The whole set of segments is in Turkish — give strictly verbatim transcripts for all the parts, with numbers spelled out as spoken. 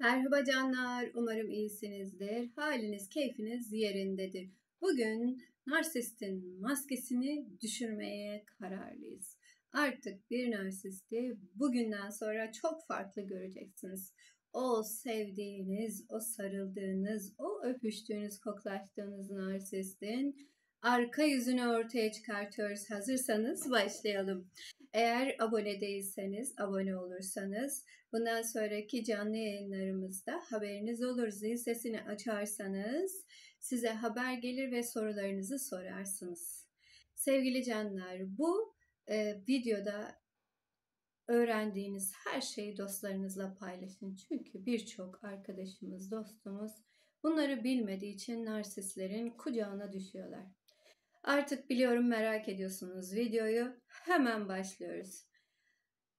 Merhaba canlar, umarım iyisinizdir. Haliniz, keyfiniz yerindedir. Bugün narsistin maskesini düşürmeye kararlıyız. Artık bir narsisti bugünden sonra çok farklı göreceksiniz. O sevdiğiniz, o sarıldığınız, o öpüştüğünüz, koklaştığınız narsistin arka yüzünü ortaya çıkartıyoruz. Hazırsanız başlayalım. Eğer abone değilseniz, abone olursanız, bundan sonraki canlı yayınlarımızda haberiniz olur. Zil sesini açarsanız size haber gelir ve sorularınızı sorarsınız. Sevgili canlar, bu e, videoda öğrendiğiniz her şeyi dostlarınızla paylaşın. Çünkü birçok arkadaşımız, dostumuz bunları bilmediği için narsistlerin kucağına düşüyorlar. Artık biliyorum merak ediyorsunuz videoyu. Hemen başlıyoruz.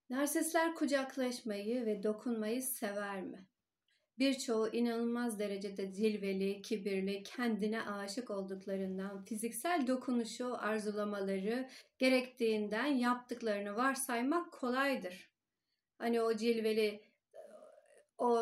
Narsistler kucaklaşmayı ve dokunmayı sever mi? Birçoğu inanılmaz derecede cilveli, kibirli, kendine aşık olduklarından, fiziksel dokunuşu, arzulamaları gerektiğinden yaptıklarını varsaymak kolaydır. Hani o cilveli, o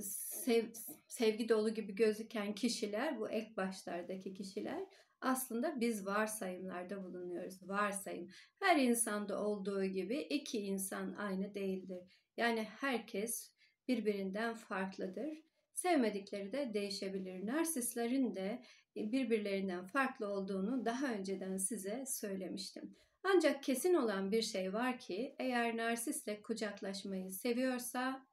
sev, sevgi dolu gibi gözüken kişiler, bu ilk başlardaki kişiler, aslında biz varsayımlarda bulunuyoruz. Varsayım. Her insanda olduğu gibi iki insan aynı değildir. Yani herkes birbirinden farklıdır. Sevmedikleri de değişebilir. Narsistlerin de birbirlerinden farklı olduğunu daha önceden size söylemiştim. Ancak kesin olan bir şey var ki, eğer narsistle kucaklaşmayı seviyorsa,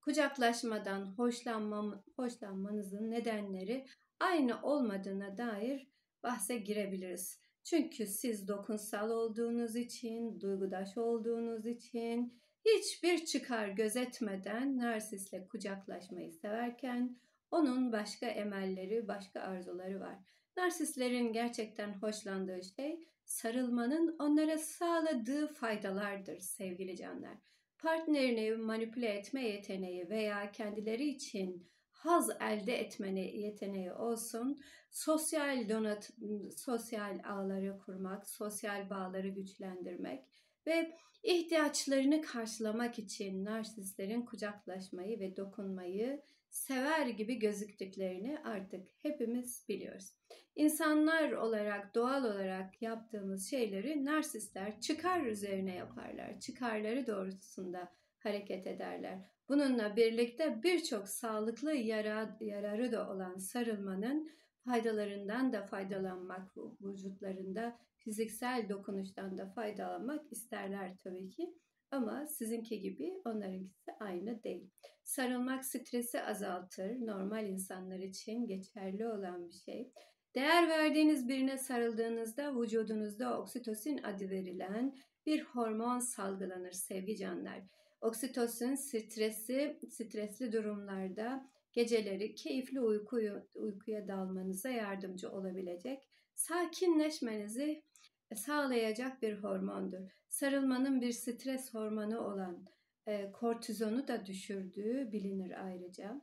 kucaklaşmadan hoşlanma, hoşlanmanızın nedenleri aynı olmadığına dair bahse girebiliriz. Çünkü siz dokunsal olduğunuz için, duygudaş olduğunuz için hiçbir çıkar gözetmeden narsistle kucaklaşmayı severken onun başka emelleri, başka arzuları var. Narsistlerin gerçekten hoşlandığı şey sarılmanın onlara sağladığı faydalardır sevgili canlar. Partnerini manipüle etme yeteneği veya kendileri için haz elde etme yeteneği olsun, sosyal donat, sosyal ağları kurmak, sosyal bağları güçlendirmek ve ihtiyaçlarını karşılamak için narsistlerin kucaklaşmayı ve dokunmayı sever gibi gözüktüklerini artık hepimiz biliyoruz. İnsanlar olarak, doğal olarak yaptığımız şeyleri narsistler çıkar üzerine yaparlar, çıkarları doğrultusunda hareket ederler. Bununla birlikte birçok sağlıklı yara, yararı da olan sarılmanın faydalarından da faydalanmak, vücutlarında fiziksel dokunuştan da faydalanmak isterler tabii ki. Ama sizinki gibi onlarınkisi aynı değil. Sarılmak stresi azaltır. Normal insanlar için geçerli olan bir şey. Değer verdiğiniz birine sarıldığınızda vücudunuzda oksitosin adı verilen bir hormon salgılanır sevgili canlar. Oksitosin stresi, stresli durumlarda geceleri keyifli uykuyu, uykuya dalmanıza yardımcı olabilecek, sakinleşmenizi sağlayacak bir hormondur. Sarılmanın bir stres hormonu olan e, kortizonu da düşürdüğü bilinir ayrıca.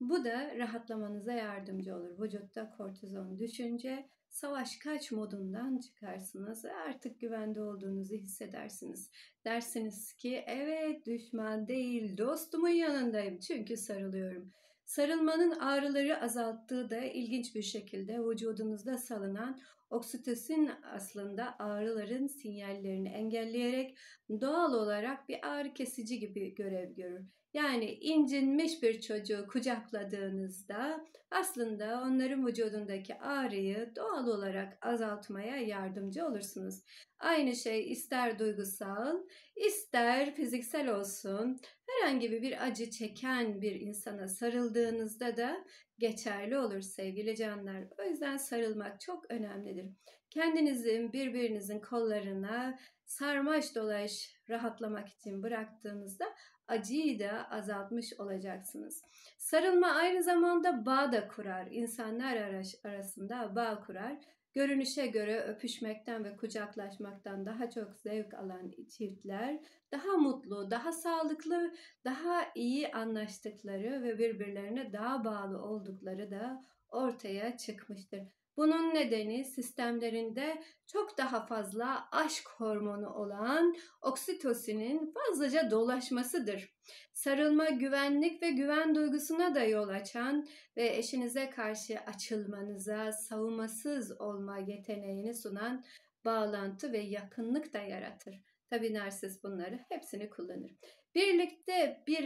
Bu da rahatlamanıza yardımcı olur. Vücutta kortizon düşünce savaş kaç modundan çıkarsınız. Artık güvende olduğunuzu hissedersiniz. Dersiniz ki evet, düşman değil dostumun yanındayım çünkü sarılıyorum. Sarılmanın ağrıları azalttığı da ilginç bir şekilde vücudunuzda salınan oksitosin aslında ağrıların sinyallerini engelleyerek doğal olarak bir ağrı kesici gibi görev görür. Yani incinmiş bir çocuğu kucakladığınızda aslında onların vücudundaki ağrıyı doğal olarak azaltmaya yardımcı olursunuz. Aynı şey ister duygusal, ister fiziksel olsun, herhangi bir acı çeken bir insana sarıldığınızda da geçerli olur sevgili canlar. O yüzden sarılmak çok önemlidir. Kendinizin, birbirinizin kollarına sarmaş dolaş rahatlamak için bıraktığınızda acıyı da azaltmış olacaksınız. Sarılma aynı zamanda bağ da kurar. İnsanlar arasında bağ kurar. Görünüşe göre öpüşmekten ve kucaklaşmaktan daha çok zevk alan çiftler daha mutlu, daha sağlıklı, daha iyi anlaştıkları ve birbirlerine daha bağlı oldukları da ortaya çıkmıştır. Bunun nedeni sistemlerinde çok daha fazla aşk hormonu olan oksitosinin fazlaca dolaşmasıdır. Sarılma güvenlik ve güven duygusuna da yol açan ve eşinize karşı açılmanıza, savunmasız olma yeteneğini sunan bağlantı ve yakınlık da yaratır. Tabii narsist bunları hepsini kullanır. Birlikte bir,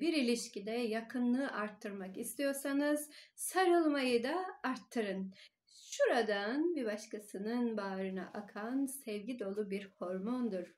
bir ilişkide yakınlığı arttırmak istiyorsanız sarılmayı da arttırın. Şuradan bir başkasının bağrına akan sevgi dolu bir hormondur.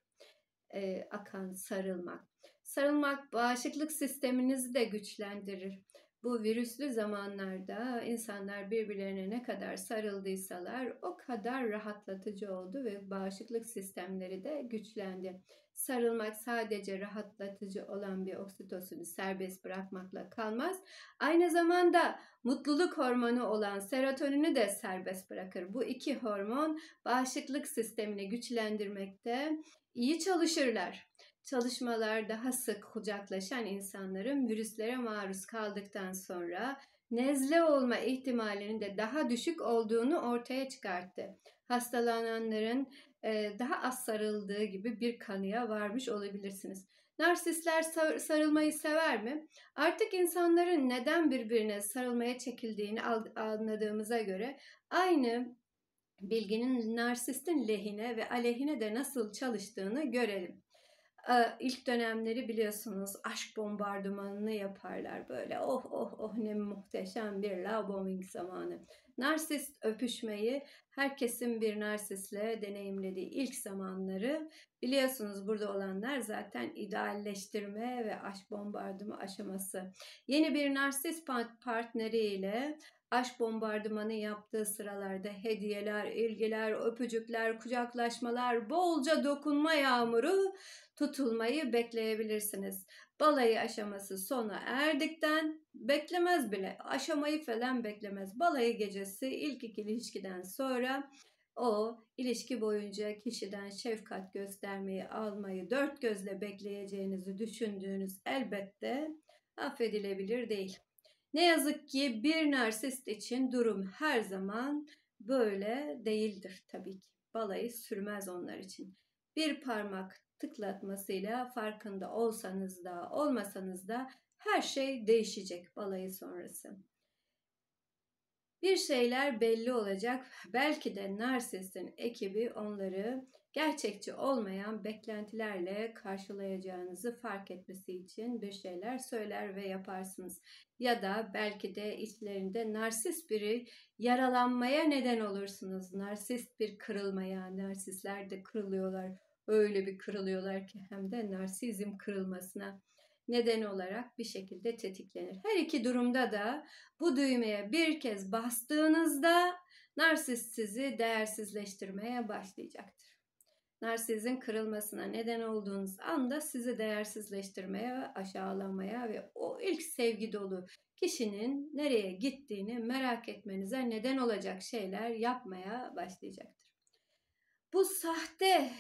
E, akan sarılmak. Sarılmak bağışıklık sisteminizi de güçlendirir. Bu virüslü zamanlarda insanlar birbirlerine ne kadar sarıldıysalar o kadar rahatlatıcı oldu ve bağışıklık sistemleri de güçlendi. Sarılmak sadece rahatlatıcı olan bir oksitosini serbest bırakmakla kalmaz. Aynı zamanda mutluluk hormonu olan serotonini de serbest bırakır. Bu iki hormon bağışıklık sistemini güçlendirmekte iyi çalışırlar. Çalışmalar daha sık kucaklaşan insanların virüslere maruz kaldıktan sonra nezle olma ihtimalinin de daha düşük olduğunu ortaya çıkarttı. Hastalananların daha az sarıldığı gibi bir kanıya varmış olabilirsiniz. Narsistler sarılmayı sever mi? Artık insanların neden birbirine sarılmaya çekildiğini anladığımıza göre aynı bilginin narsistin lehine ve aleyhine de nasıl çalıştığını görelim. İlk dönemleri biliyorsunuz aşk bombardımanını yaparlar böyle. Oh oh oh ne muhteşem bir love bombing zamanı. Narsist öpüşmeyi herkesin bir narsistle deneyimlediği ilk zamanları biliyorsunuz, burada olanlar zaten idealleştirme ve aşk bombardımanı aşaması. Yeni bir narsist partneriyle aşk bombardımanı yaptığı sıralarda hediyeler, ilgiler, öpücükler, kucaklaşmalar, bolca dokunma yağmuru, tutulmayı bekleyebilirsiniz. Balayı aşaması sona erdikten beklemez bile. Aşamayı falan beklemez. Balayı gecesi ilk iki ilişkiden sonra o ilişki boyunca kişiden şefkat göstermeyi, almayı dört gözle bekleyeceğinizi düşündüğünüz elbette affedilebilir değil. Ne yazık ki bir narsist için durum her zaman böyle değildir tabii ki. Balayı sürmez onlar için. Bir parmak tıklatmasıyla farkında olsanız da olmasanız da her şey değişecek balayı sonrası. Bir şeyler belli olacak. Belki de narsistin ekibi onları gerçekçi olmayan beklentilerle karşılayacağınızı fark etmesi için bir şeyler söyler ve yaparsınız. Ya da belki de içlerinde narsist biri yaralanmaya neden olursunuz. Narsist bir kırılmaya, narsistler de kırılıyorlar. Öyle bir kırılıyorlar ki hem de narsizm kırılmasına neden olarak bir şekilde tetiklenir. Her iki durumda da bu düğmeye bir kez bastığınızda narsist sizi değersizleştirmeye başlayacaktır. Narsizin kırılmasına neden olduğunuz anda sizi değersizleştirmeye, aşağılamaya ve o ilk sevgi dolu kişinin nereye gittiğini merak etmenize neden olacak şeyler yapmaya başlayacaktır. Bu sahte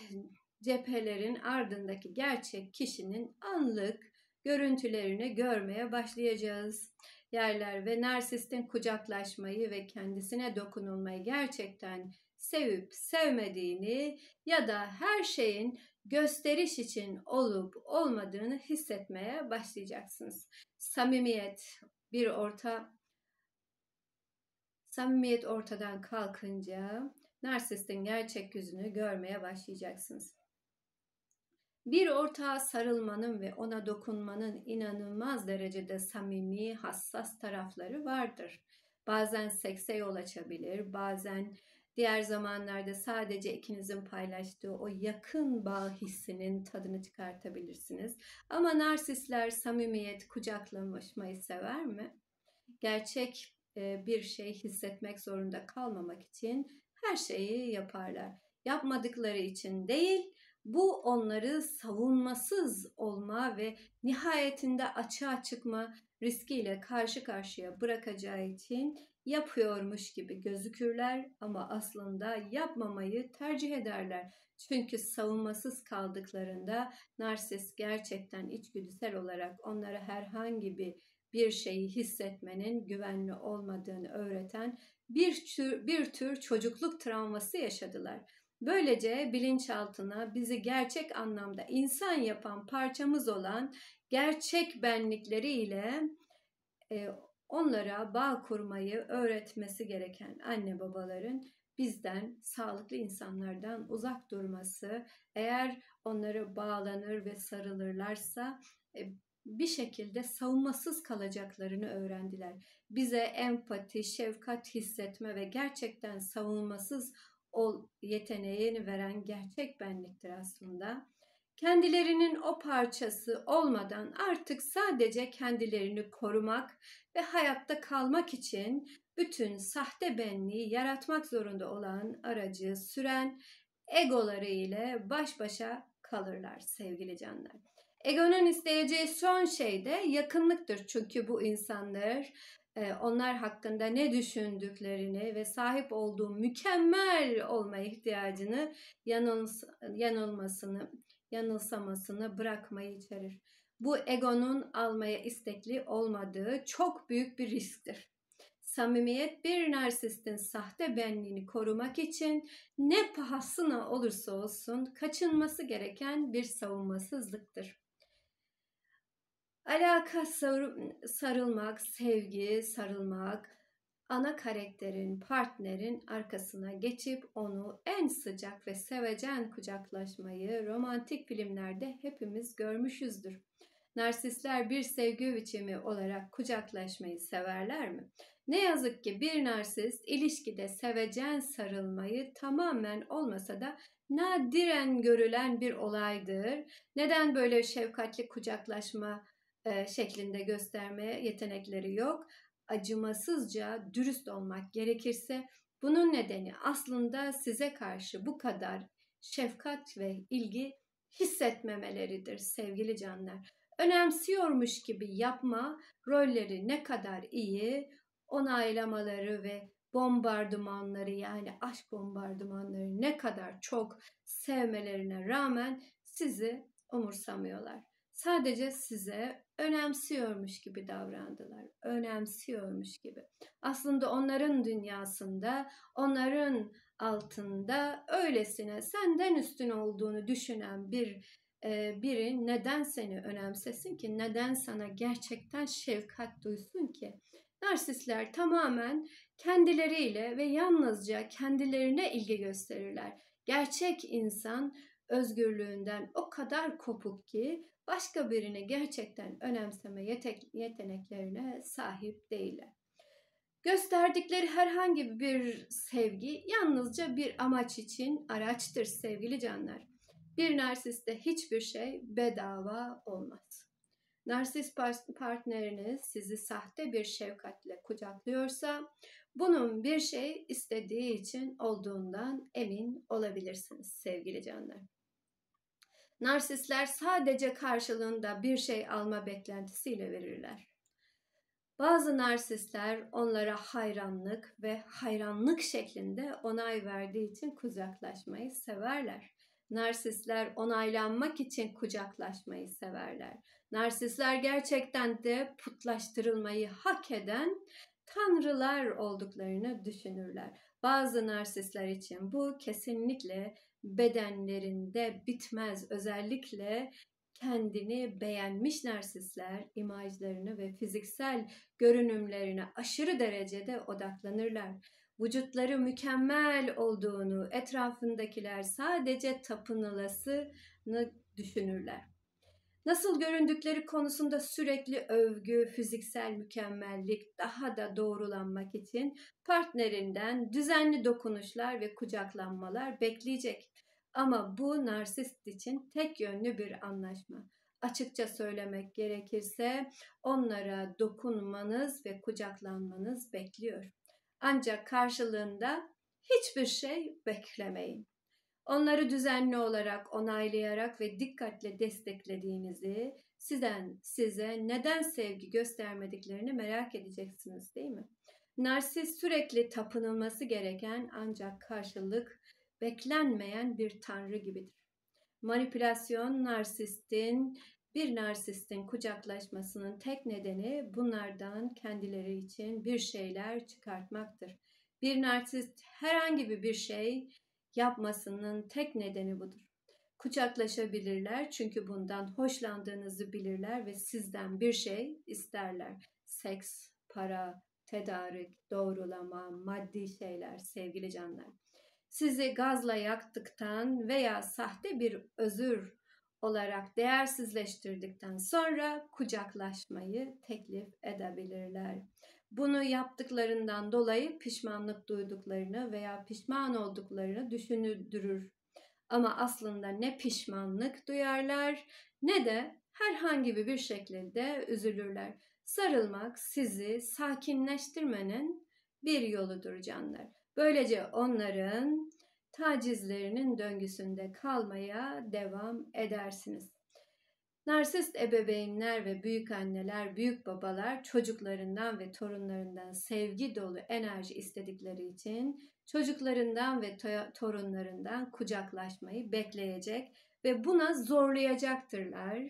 cephelerin ardındaki gerçek kişinin anlık görüntülerini görmeye başlayacağız. Yerler ve narsistin kucaklaşmayı ve kendisine dokunulmayı gerçekten sevip sevmediğini ya da her şeyin gösteriş için olup olmadığını hissetmeye başlayacaksınız. Samimiyet bir orta samimiyet ortadan kalkınca narsistin gerçek yüzünü görmeye başlayacaksınız. Bir ortağa sarılmanın ve ona dokunmanın inanılmaz derecede samimi, hassas tarafları vardır. Bazen sekse yol açabilir, bazen diğer zamanlarda sadece ikinizin paylaştığı o yakın bağ hissinin tadını çıkartabilirsiniz. Ama narsistler samimiyet, kucaklamayı sever mi? Gerçek bir şey hissetmek zorunda kalmamak için her şeyi yaparlar. Yapmadıkları için değil, Bu onları savunmasız olma ve nihayetinde açığa çıkma riskiyle karşı karşıya bırakacağı için yapıyormuş gibi gözükürler ama aslında yapmamayı tercih ederler. Çünkü savunmasız kaldıklarında narsist gerçekten içgüdüsel olarak onlara herhangi bir bir şeyi hissetmenin güvenli olmadığını öğreten bir tür, bir tür çocukluk travması yaşadılar. Böylece bilinçaltına bizi gerçek anlamda insan yapan parçamız olan gerçek benlikleriyle e, onlara bağ kurmayı öğretmesi gereken anne babaların bizden, sağlıklı insanlardan uzak durması, eğer onlara bağlanır ve sarılırlarsa e, bir şekilde savunmasız kalacaklarını öğrendiler. Bize empati, şefkat hissetme ve gerçekten savunmasız o yeteneğini veren gerçek benliktir aslında. Kendilerinin o parçası olmadan artık sadece kendilerini korumak ve hayatta kalmak için bütün sahte benliği yaratmak zorunda olan aracı süren egoları ile baş başa kalırlar sevgili canlar. Egonun isteyeceği son şey de yakınlıktır. Çünkü bu insanlar onlar hakkında ne düşündüklerini ve sahip olduğu mükemmel olma ihtiyacını yanılmasını, yanılsamasını bırakmayı içerir. Bu egonun almaya istekli olmadığı çok büyük bir risktir. Samimiyet bir narsistin sahte benliğini korumak için ne pahasına olursa olsun kaçınması gereken bir savunmasızlıktır. Alaka, sarılmak, sevgi, sarılmak, ana karakterin, partnerin arkasına geçip onu en sıcak ve sevecen kucaklaşmayı romantik filmlerde hepimiz görmüşüzdür. Narsistler bir sevgi biçimi olarak kucaklaşmayı severler mi? Ne yazık ki bir narsist ilişkide sevecen sarılmayı tamamen olmasa da nadiren görülen bir olaydır. Neden böyle şefkatli kucaklaşma şeklinde gösterme yetenekleri yok? Acımasızca dürüst olmak gerekirse bunun nedeni aslında size karşı bu kadar şefkat ve ilgi hissetmemeleridir sevgili canlar. Önemsiyormuş gibi yapma, rolleri ne kadar iyi, onaylamaları ve bombardımanları, yani aşk bombardımanları ne kadar çok sevmelerine rağmen sizi umursamıyorlar. Sadece size önemsiyormuş gibi davrandılar. Önemsiyormuş gibi. Aslında onların dünyasında, onların altında öylesine senden üstün olduğunu düşünen bir e, biri neden seni önemsesin ki? Neden sana gerçekten şefkat duysun ki? Narsistler tamamen kendileriyle ve yalnızca kendilerine ilgi gösterirler. Gerçek insan özgürlüğünden o kadar kopuk ki başka birini gerçekten önemseme yeteneklerine sahip değiller. Gösterdikleri herhangi bir sevgi yalnızca bir amaç için araçtır sevgili canlar. Bir narsiste hiçbir şey bedava olmaz. Narsist partneriniz sizi sahte bir şefkatle kucaklıyorsa bunun bir şey istediği için olduğundan emin olabilirsiniz sevgili canlar. Narsistler sadece karşılığında bir şey alma beklentisiyle verirler. Bazı narsistler onlara hayranlık ve hayranlık şeklinde onay verdiği için kucaklaşmayı severler. Narsistler onaylanmak için kucaklaşmayı severler. Narsistler gerçekten de putlaştırılmayı hak eden tanrılar olduklarını düşünürler. Bazı narsistler için bu kesinlikle bedenlerinde bitmez. Özellikle kendini beğenmiş narsistler imajlarını ve fiziksel görünümlerine aşırı derecede odaklanırlar. Vücutları mükemmel olduğunu, etrafındakiler sadece tapınılasını düşünürler. Nasıl göründükleri konusunda sürekli övgü, fiziksel mükemmellik daha da doğrulanmak için partnerinden düzenli dokunuşlar ve kucaklanmalar bekleyecek. Ama bu narsist için tek yönlü bir anlaşma. Açıkça söylemek gerekirse onlara dokunmanız ve kucaklanmanız bekliyor. Ancak karşılığında hiçbir şey beklemeyin. onları düzenli olarak onaylayarak ve dikkatle desteklediğinizi, sizden size neden sevgi göstermediklerini merak edeceksiniz, değil mi? Narsist sürekli tapınılması gereken ancak karşılık beklenmeyen bir tanrı gibidir. Manipülasyon, narsistin bir narsistin kucaklaşmasının tek nedeni bunlardan kendileri için bir şeyler çıkartmaktır. Bir narsist herhangi bir şey yapmasının tek nedeni budur. Kucaklaşabilirler çünkü bundan hoşlandığınızı bilirler ve sizden bir şey isterler. Seks, para, tedarik, doğrulama, maddi şeyler sevgili canlar. Sizi gazla yaktıktan veya sahte bir özür olarak değersizleştirdikten sonra kucaklaşmayı teklif edebilirler. Bunu yaptıklarından dolayı pişmanlık duyduklarını veya pişman olduklarını düşündürür. Ama aslında ne pişmanlık duyarlar ne de herhangi bir şekilde üzülürler. Sarılmak sizi sakinleştirmenin bir yoludur canlar. Böylece onların tacizlerinin döngüsünde kalmaya devam edersiniz. Narsist ebeveynler ve büyük anneler, büyük babalar çocuklarından ve torunlarından sevgi dolu enerji istedikleri için çocuklarından ve to- torunlarından kucaklaşmayı bekleyecek ve buna zorlayacaktırlar.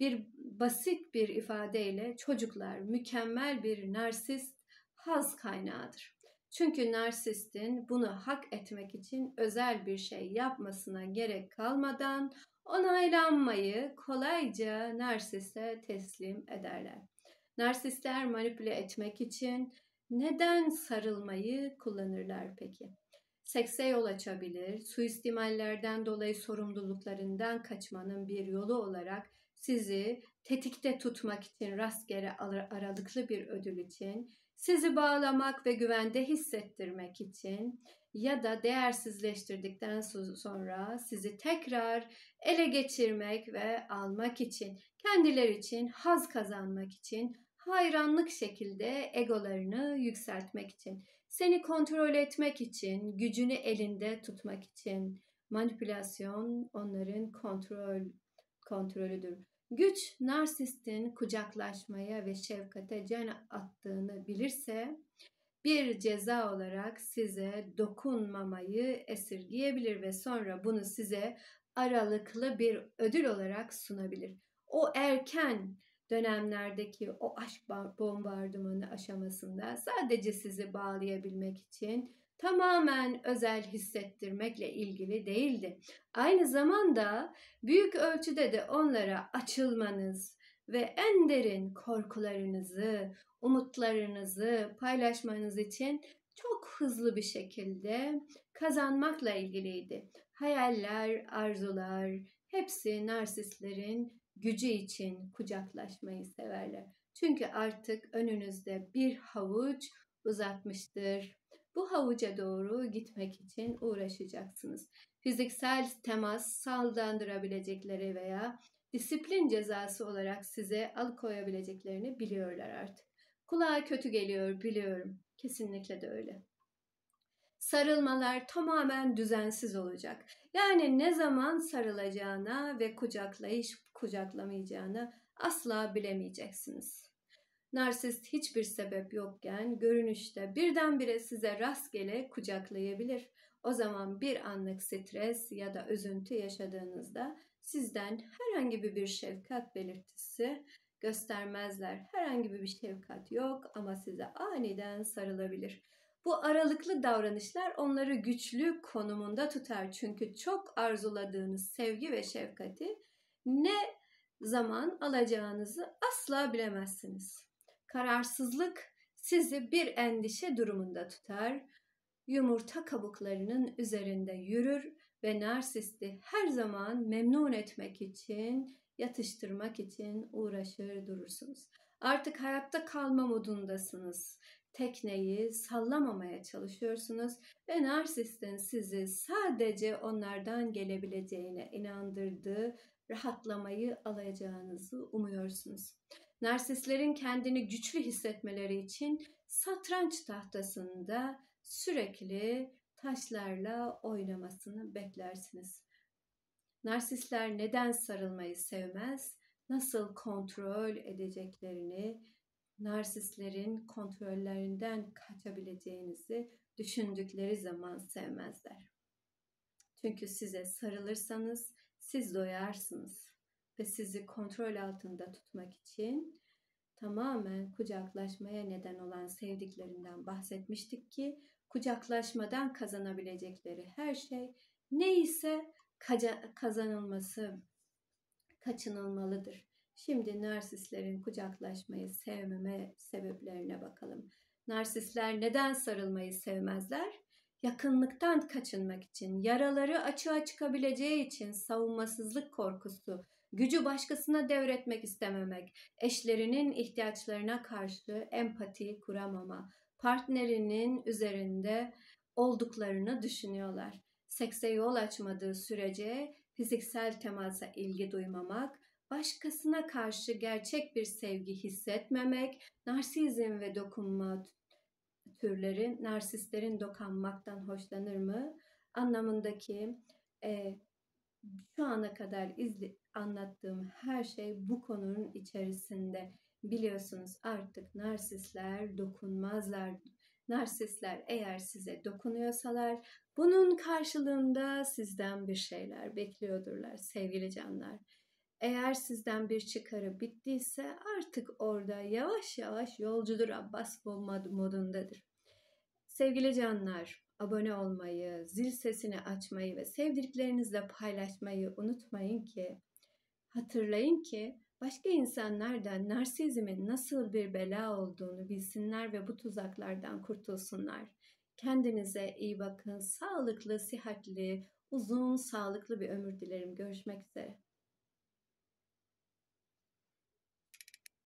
Bir basit bir ifadeyle çocuklar mükemmel bir narsist haz kaynağıdır. Çünkü narsistin bunu hak etmek için özel bir şey yapmasına gerek kalmadan onaylanmayı kolayca narsiste teslim ederler. Narsistler manipüle etmek için neden sarılmayı kullanırlar peki? Sekse yol açabilir, suistimallerden dolayı sorumluluklarından kaçmanın bir yolu olarak sizi tetikte tutmak için rastgele aralıklı bir ödül için, sizi bağlamak ve güvende hissettirmek için ya da değersizleştirdikten sonra sizi tekrar ele geçirmek ve almak için, kendileri için haz kazanmak için, hayranlık şekilde egolarını yükseltmek için, seni kontrol etmek için, gücünü elinde tutmak için. Manipülasyon onların kontrol kontrolüdür. Güç, narsistin kucaklaşmaya ve şefkate can attığını bilirse bir ceza olarak size dokunmamayı esirgeyebilir ve sonra bunu size aralıklı bir ödül olarak sunabilir. O erken dönemlerdeki o aşk bombardımanı aşamasında sadece sizi bağlayabilmek için tamamen özel hissettirmekle ilgili değildi. Aynı zamanda büyük ölçüde de onlara açılmanız ve en derin korkularınızı, umutlarınızı paylaşmanız için çok hızlı bir şekilde kazanmakla ilgiliydi. Hayaller, arzular, hepsi narsistlerin gücü için kucaklaşmayı severler. Çünkü artık önünüzde bir havuç uzatmıştır. Bu havuca doğru gitmek için uğraşacaksınız. Fiziksel temas sallandırabilecekleri veya disiplin cezası olarak size alıkoyabileceklerini biliyorlar artık. Kulağa kötü geliyor biliyorum. Kesinlikle de öyle. Sarılmalar tamamen düzensiz olacak. Yani ne zaman sarılacağına ve kucaklayış kucaklamayacağına asla bilemeyeceksiniz. Narsist hiçbir sebep yokken görünüşte birdenbire size rastgele kucaklayabilir. O zaman bir anlık stres ya da üzüntü yaşadığınızda sizden herhangi bir şefkat belirtisi göstermezler. Herhangi bir şefkat yok ama size aniden sarılabilir. Bu aralıklı davranışlar onları güçlü konumunda tutar. Çünkü çok arzuladığınız sevgi ve şefkati ne zaman alacağınızı asla bilemezsiniz. Kararsızlık sizi bir endişe durumunda tutar, yumurta kabuklarının üzerinde yürür ve narsisti her zaman memnun etmek için, yatıştırmak için uğraşır durursunuz. Artık hayatta kalma modundasınız. Tekneyi sallamamaya çalışıyorsunuz ve narsistin sizi sadece onlardan gelebileceğine inandırdığı rahatlamayı alacağınızı umuyorsunuz. Narsistlerin kendini güçlü hissetmeleri için satranç tahtasında sürekli taşlarla oynamasını beklersiniz. Narsistler neden sarılmayı sevmez? Nasıl kontrol edeceklerini, narsistlerin kontrollerinden kaçabileceğinizi düşündükleri zaman sevmezler. Çünkü size sarılırsanız siz doyarsınız ve sizi kontrol altında tutmak için tamamen kucaklaşmaya neden olan sevdiklerinden bahsetmiştik ki kucaklaşmadan kazanabilecekleri her şey neyse kazanılması kaçınılmalıdır. Şimdi narsistlerin kucaklaşmayı sevmeme sebeplerine bakalım. Narsistler neden sarılmayı sevmezler? Yakınlıktan kaçınmak için, yaraları açığa çıkabileceği için, savunmasızlık korkusu, gücü başkasına devretmek istememek, eşlerinin ihtiyaçlarına karşı empati kuramama, partnerinin üzerinde olduklarını düşünüyorlar. Sekse yol açmadığı sürece fiziksel temasa ilgi duymamak, başkasına karşı gerçek bir sevgi hissetmemek, narsizm ve dokunma türleri, narsistlerin dokunmaktan hoşlanır mı anlamındaki e, şu ana kadar izli, anlattığım her şey bu konunun içerisinde. Biliyorsunuz artık narsistler dokunmazlar. Narsistler eğer size dokunuyorsalar bunun karşılığında sizden bir şeyler bekliyordurlar sevgili canlar. Eğer sizden bir çıkarı bittiyse artık orada yavaş yavaş yolcudur Abbas modundadır. Sevgili canlar, abone olmayı, zil sesini açmayı ve sevdiklerinizle paylaşmayı unutmayın ki, hatırlayın ki başka insanlar da narsizmin nasıl bir bela olduğunu bilsinler ve bu tuzaklardan kurtulsunlar. Kendinize iyi bakın, sağlıklı, sıhhatli, uzun, sağlıklı bir ömür dilerim. Görüşmek üzere.